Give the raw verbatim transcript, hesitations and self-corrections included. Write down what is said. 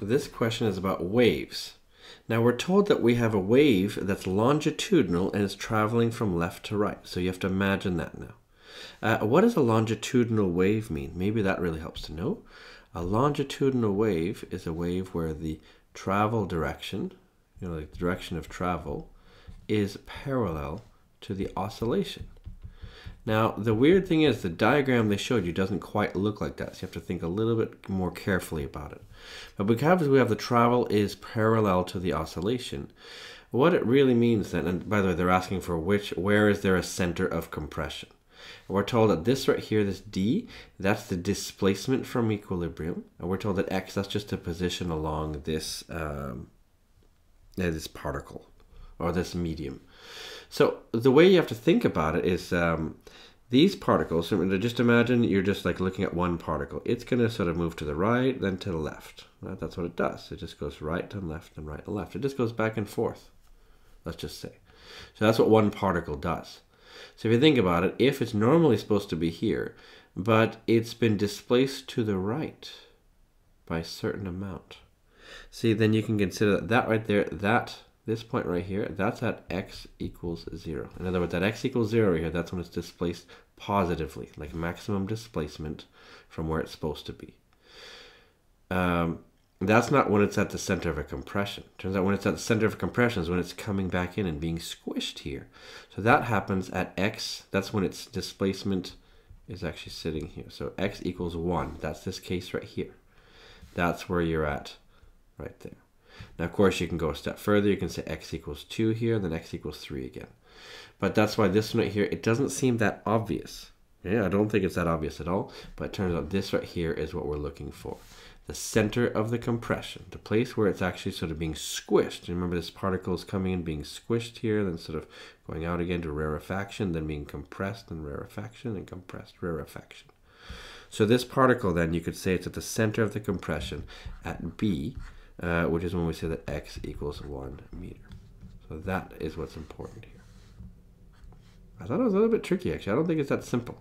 this question is about waves. Now we're told that we have a wave that's longitudinal and is traveling from left to right. So you have to imagine that now. Uh, what does a longitudinal wave mean? Maybe that really helps to know. A longitudinal wave is a wave where the travel direction, you know, like the direction of travel, is parallel to the oscillation. Now, the weird thing is the diagram they showed you doesn't quite look like that, so you have to think a little bit more carefully about it. But because we have the travel is parallel to the oscillation, what it really means then, and by the way, they're asking for which, where is there a center of compression? We're told that this right here, this D, that's the displacement from equilibrium. And we're told that X, that's just the position along this, um, this particle or this medium. So the way you have to think about it is um, these particles, so just imagine you're just like looking at one particle. It's going to sort of move to the right, then to the left. Right? That's what it does. It just goes right and left and right and left. It just goes back and forth, let's just say. So that's what one particle does. So if you think about it, if it's normally supposed to be here, but it's been displaced to the right by a certain amount. See, then you can consider that, that right there, that this point right here, that's at x equals zero. In other words, at x equals zero right here, that's when it's displaced positively, like maximum displacement from where it's supposed to be. Um, that's not when it's at the center of a compression. Turns out when it's at the center of a compression is when it's coming back in and being squished here. So that happens at x, that's when its displacement is actually sitting here. So x equals one, that's this case right here. That's where you're at right there. Now, of course, you can go a step further. You can say x equals two here, then x equals three again. But that's why this one right here, it doesn't seem that obvious. Yeah, I don't think it's that obvious at all, but it turns out this right here is what we're looking for. The center of the compression, the place where it's actually sort of being squished. And remember, this particle is coming in, being squished here, then sort of going out again to rarefaction, then being compressed and rarefaction and compressed rarefaction. So this particle, then, you could say it's at the center of the compression at B, Uh, which is when we say that x equals one meter. So that is what's important here. I thought it was a little bit tricky, actually. I don't think it's that simple.